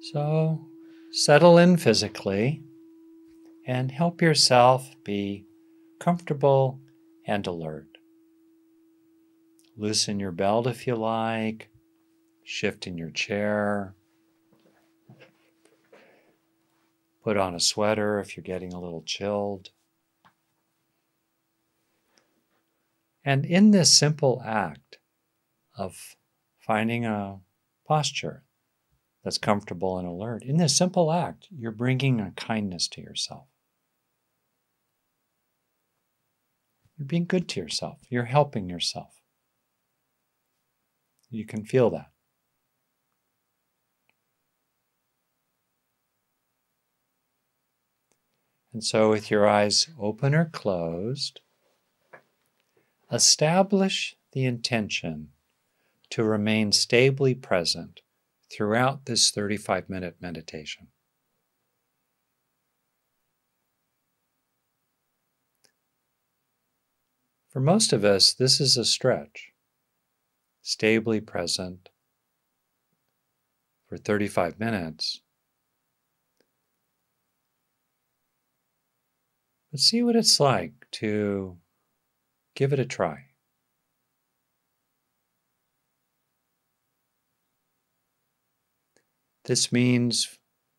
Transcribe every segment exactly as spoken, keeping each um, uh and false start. So settle in physically and help yourself be comfortable and alert. Loosen your belt if you like, shift in your chair, put on a sweater if you're getting a little chilled. And in this simple act of finding a posture that's comfortable and alert, in this simple act, you're bringing a kindness to yourself. You're being good to yourself. You're helping yourself. You can feel that. And so with your eyes open or closed, establish the intention to remain stably present throughout this thirty-five minute meditation. For most of us, this is a stretch. Stably present for thirty-five minutes. But see what it's like to give it a try. This means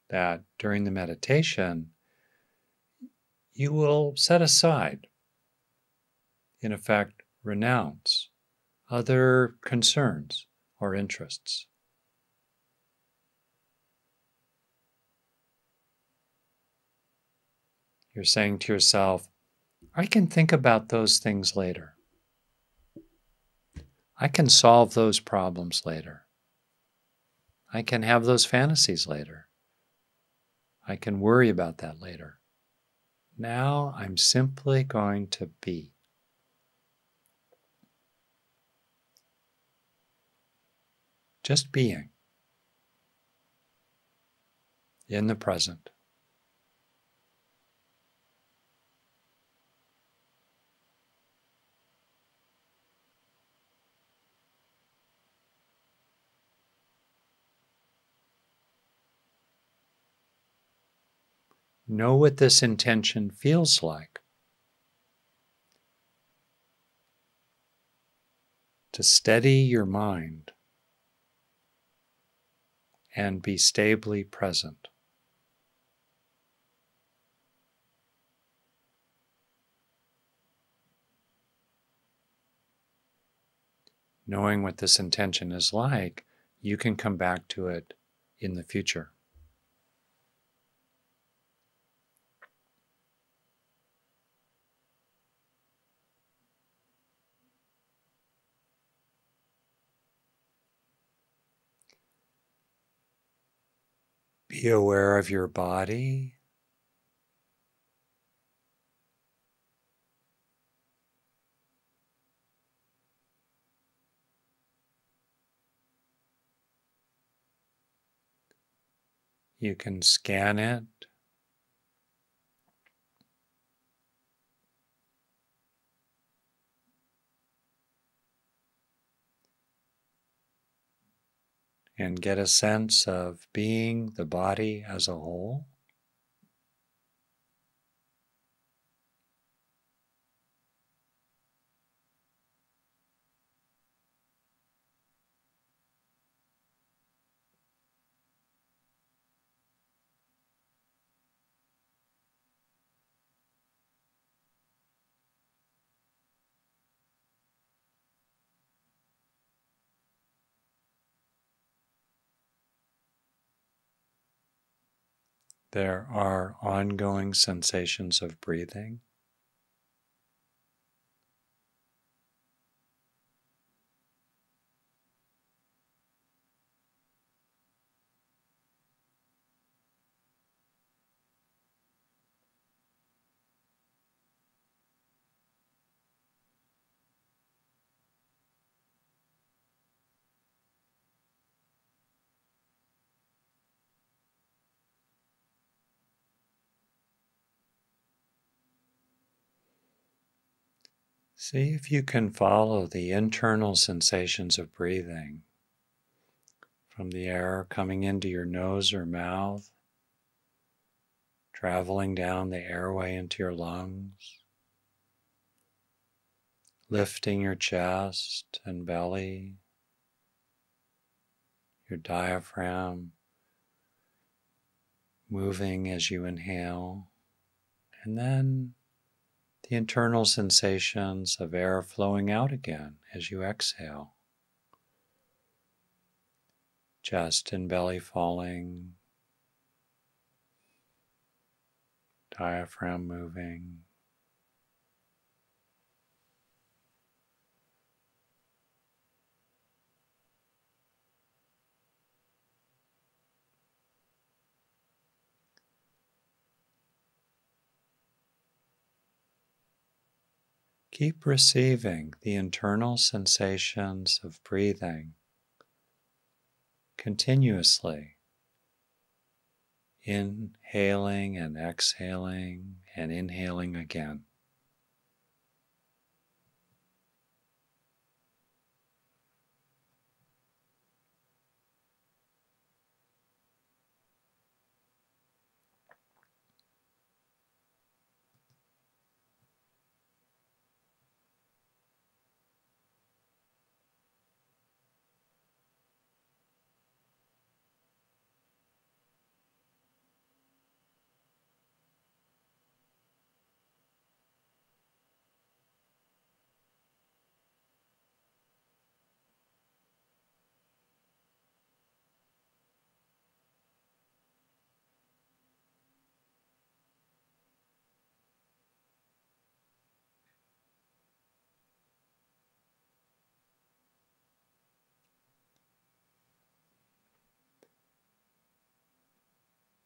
that during the meditation, you will set aside, in effect, renounce other concerns or interests. You're saying to yourself, I can think about those things later. I can solve those problems later. I can have those fantasies later. I can worry about that later. Now I'm simply going to be. Just being in the present. Know what this intention feels like to steady your mind and be stably present. Knowing what this intention is like, you can come back to it in the future. Be aware of your body. You can scan it. And get a sense of being the body as a whole. There are ongoing sensations of breathing. See if you can follow the internal sensations of breathing from the air coming into your nose or mouth, traveling down the airway into your lungs, lifting your chest and belly, your diaphragm, moving as you inhale, and then the internal sensations of air flowing out again as you exhale. Chest and belly falling, diaphragm moving. Keep receiving the internal sensations of breathing continuously, inhaling and exhaling and inhaling again.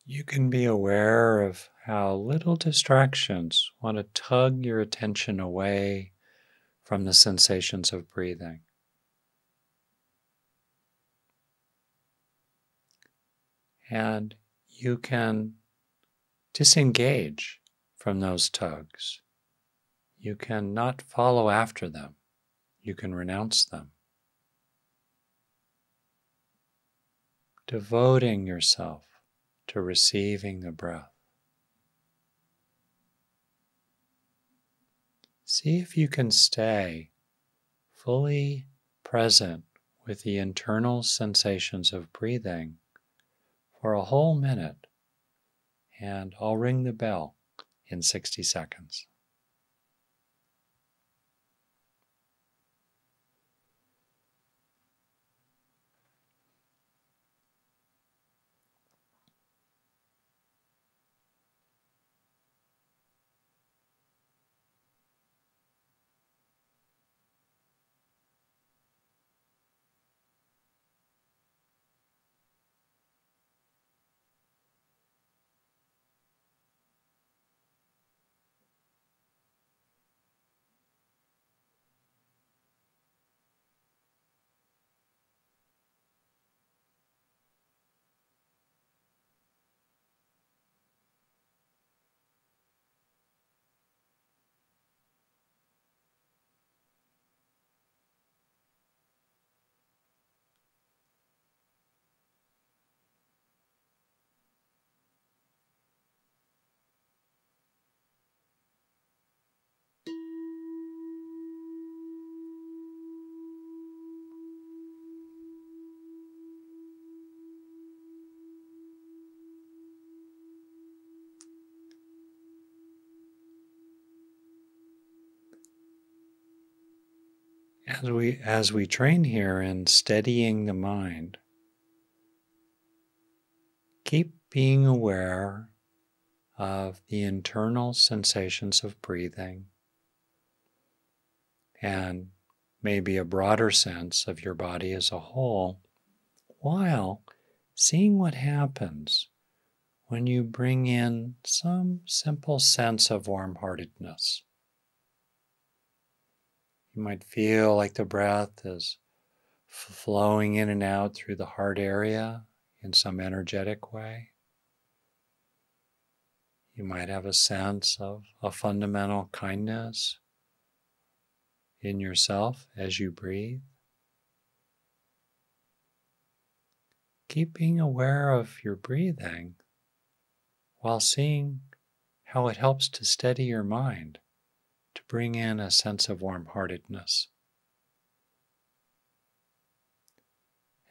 You can be aware of how little distractions want to tug your attention away from the sensations of breathing. And you can disengage from those tugs. You can not follow after them. You can renounce them. Devoting yourself to receiving the breath. See if you can stay fully present with the internal sensations of breathing for a whole minute, and I'll ring the bell in sixty seconds. As we, as we train here in steadying the mind, keep being aware of the internal sensations of breathing and maybe a broader sense of your body as a whole, while seeing what happens when you bring in some simple sense of warm-heartedness. You might feel like the breath is flowing in and out through the heart area in some energetic way. You might have a sense of a fundamental kindness in yourself as you breathe. Keep being aware of your breathing while seeing how it helps to steady your mind, to bring in a sense of warm-heartedness.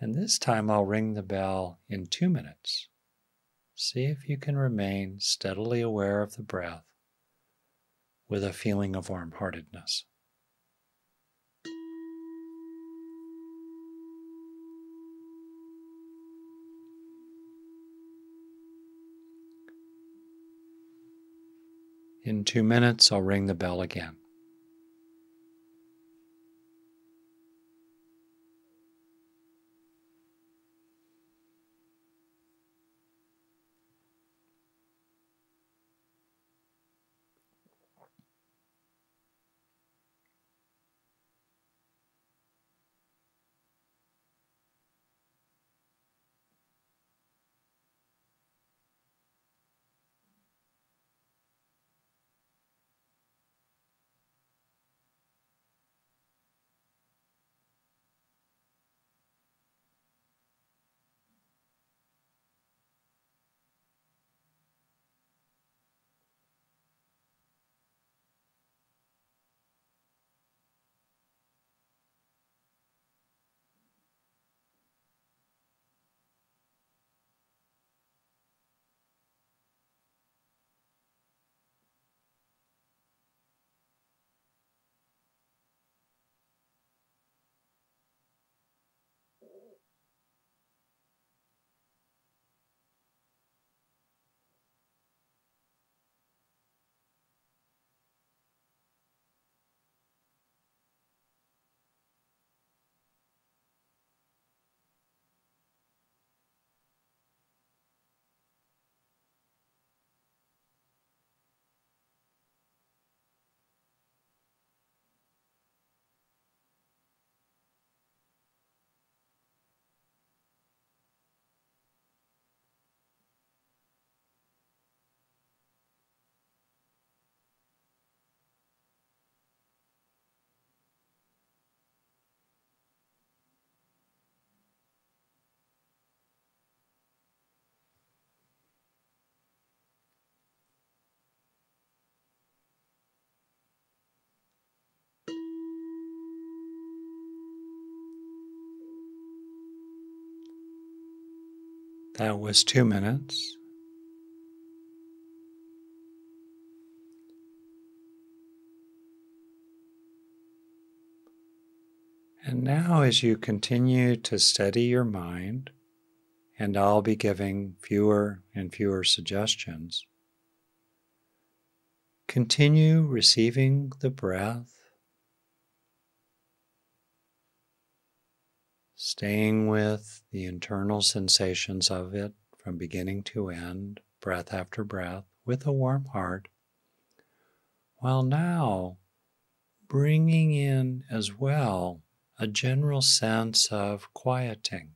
And this time I'll ring the bell in two minutes. See if you can remain steadily aware of the breath with a feeling of warm-heartedness. In two minutes, I'll ring the bell again. That was two minutes. And now as you continue to steady your mind, and I'll be giving fewer and fewer suggestions, continue receiving the breath, staying with the internal sensations of it from beginning to end, breath after breath, with a warm heart, while now bringing in as well a general sense of quieting,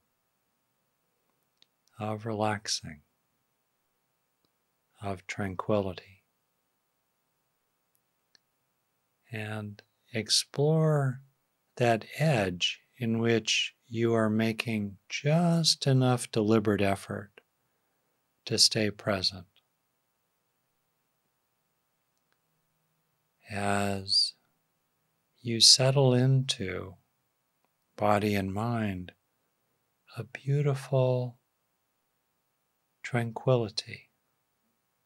of relaxing, of tranquility. And explore that edge in which you are making just enough deliberate effort to stay present. As you settle into, body and mind, a beautiful tranquility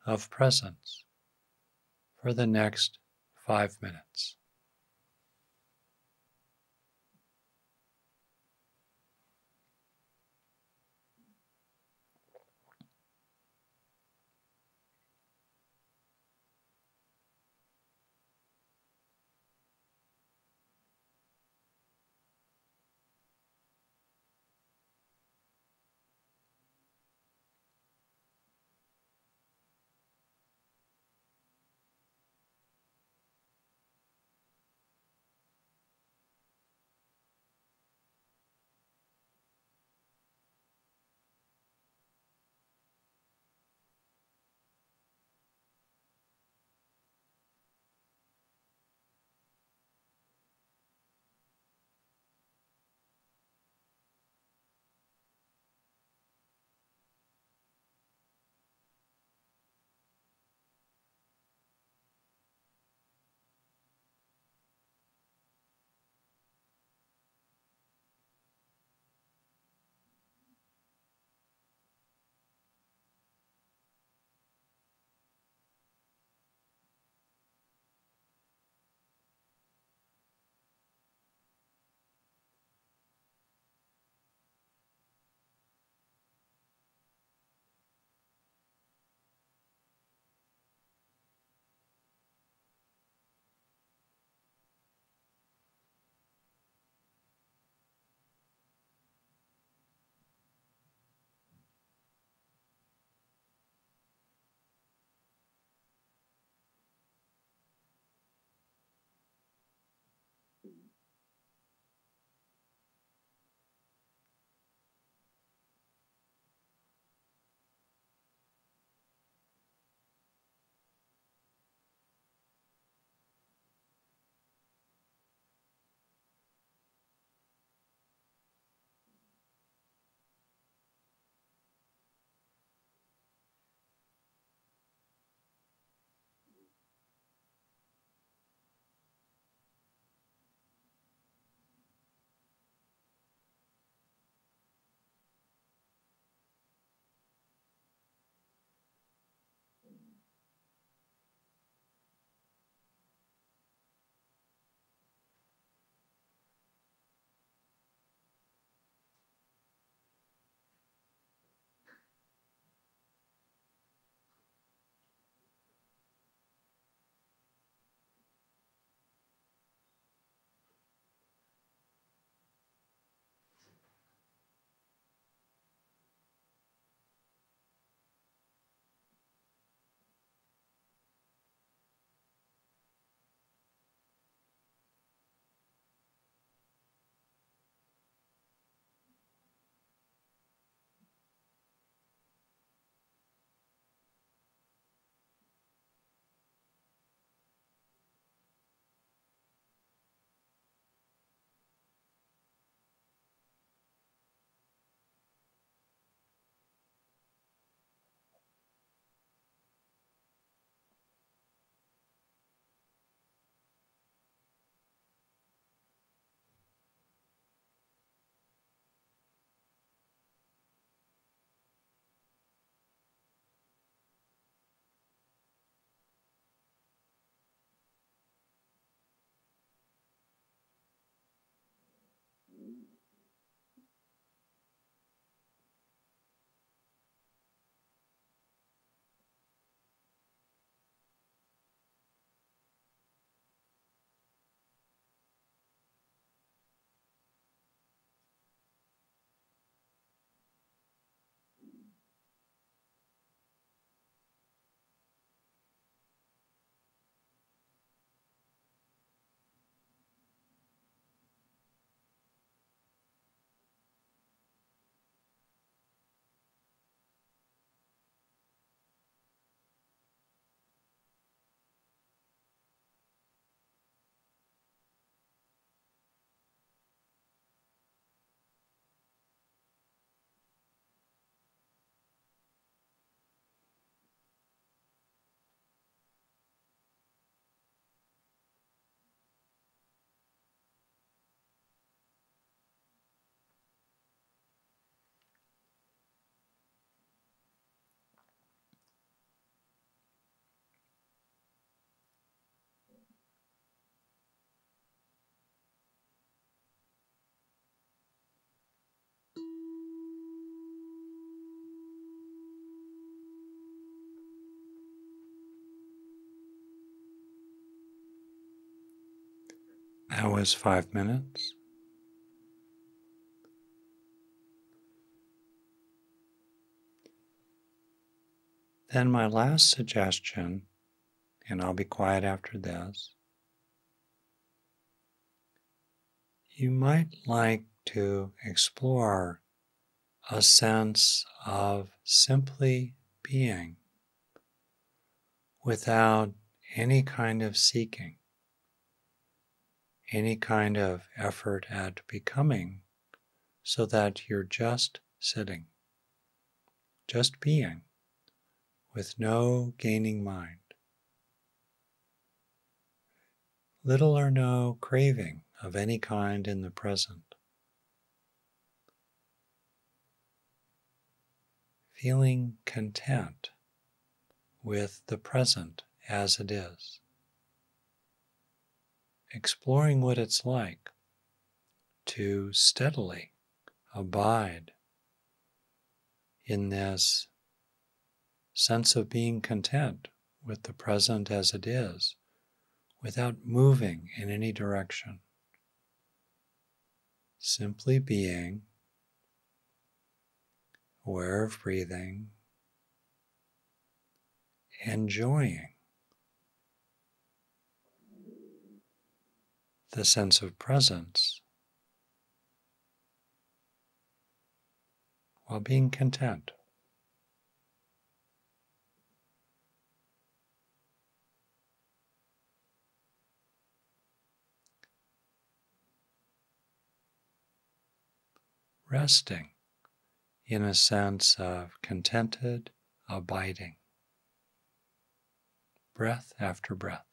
of presence for the next five minutes. Now is five minutes. Then my last suggestion, and I'll be quiet after this, you might like to explore a sense of simply being without any kind of seeking, any kind of effort at becoming, so that you're just sitting, just being, with no gaining mind. Little or no craving of any kind in the present. Feeling content with the present as it is. Exploring what it's like to steadily abide in this sense of being content with the present as it is, without moving in any direction. Simply being, aware of breathing, enjoying the sense of presence while being content. Resting in a sense of contented abiding, breath after breath.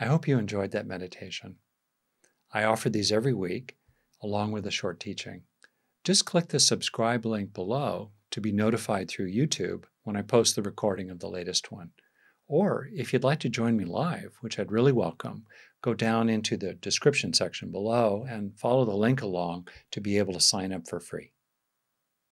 I hope you enjoyed that meditation. I offer these every week, along with a short teaching. Just click the subscribe link below to be notified through YouTube when I post the recording of the latest one. Or if you'd like to join me live, which I'd really welcome, go down into the description section below and follow the link along to be able to sign up for free.